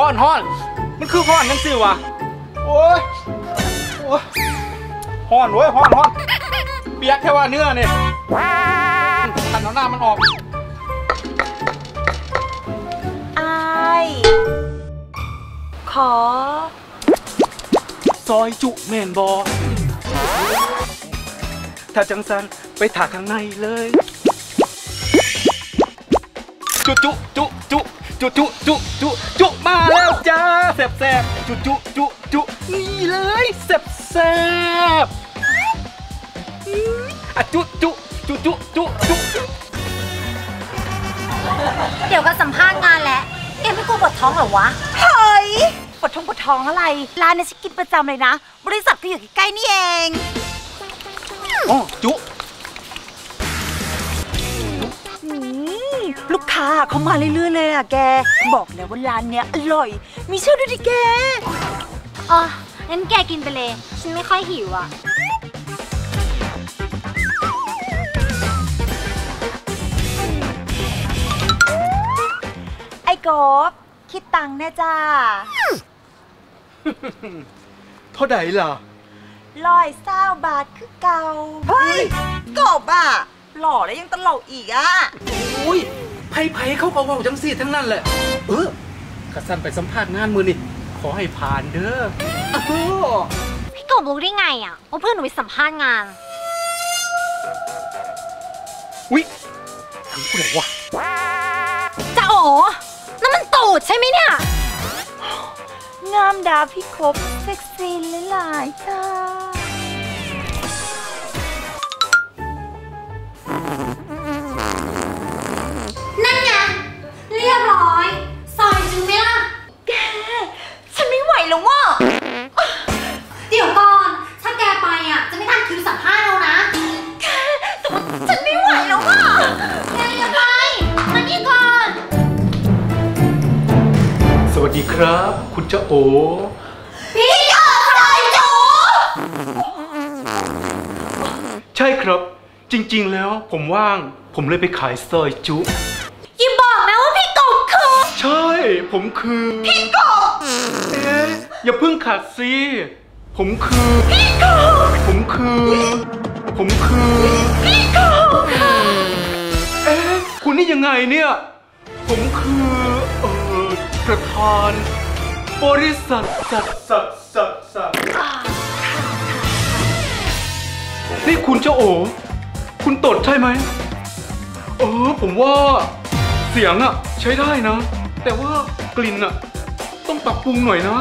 ฮ้อนฮ้อนมันคือฮ้อนยังสิวะโอ้ยโอ้ยฮ้อนเว้ยฮ้อนฮ้อนเปียกแค่ว่าเนื้อเนี่ยขันเอาหน้ามันออกอายขอซอยจุแม่นบอถ้าจังสันไปถากข้างในเลยจุจุจุจุจุจุจุจุจุมาแล้วจ้าแซ่บแซ่บจุจุจุจุนี่เลยแซ่บแซ่บอะจุจุจุจุจุจุเดี๋ยวก็สัมภาษณ์งานแหละแกไม่กลัวปวดท้องเหรอวะเฮ้ยปวดท้องอะไรร้านนี้ฉันกินประจำเลยนะบริษัทก็อยู่ใกล้ๆนี่เองอ๋อจุลูกค้าเขามาเรื่อยๆเลยอ่ะแกบอกแล้วว่าร้านเนี้ยอร่อยมีชื่อด้วยดิแกอ๋องั้นแกกินไปเลยฉันไม่ค่อยหิวอ่ะไอ้กบคิดตังค์นะจ้าเท่าไหร่ล่ะ120 บาทคือเก่าเฮ้ยกบอ่ะหล่อแล้วยังตลกอีกอ่ะอุ้ยไผ่เขาก็ว่าจังซี่ทั้งนั้นแหละกระสันไปสัมภาษณ์งานมือนี่ขอให้ผ่านเด้อพี่กบรู้ได้ไงอ่ะว่าเพื่อนหนูไปสัมภาษณ์งานอุ้ยทำอะไรวะจะโอ๋นั่นมันตูดใช่ไหมเนี่ยงามดาพี่กบเซ็กซี่หลายๆจ้านั่นไงเรียบร้อยซอยจริงไหมล่ะแกฉันไม่ไหวแล้วว่ะเดี๋ยวก่อนถ้าแกไปอ่ะจะไม่ทันคิวสัมภาษณ์เรานะแกฉันไม่ไหวแล้วว่ะแกอย่าไปมานี่ก่อนสวัสดีครับคุณเจ้าโอพี่เจ้าซอยจูใช่ครับจริงๆแล้วผมว่างผมเลยไปขายซอยจุอย่าบอกนะว่าพี่กบคือใช่ผมคือพี่กบอย่าเพิ่งขัดสิผมคือพี่กบผมคือพี่กบคุณนี่ยังไงเนี่ยผมคือประธานบริษัทสัตนี่คุณเจ้าโอคุณตดใช่ไหมผมว่าเสียงอ่ะใช้ได้นะแต่ว่ากลิ่นอ่ะต้องปรับปรุงหน่อยนะ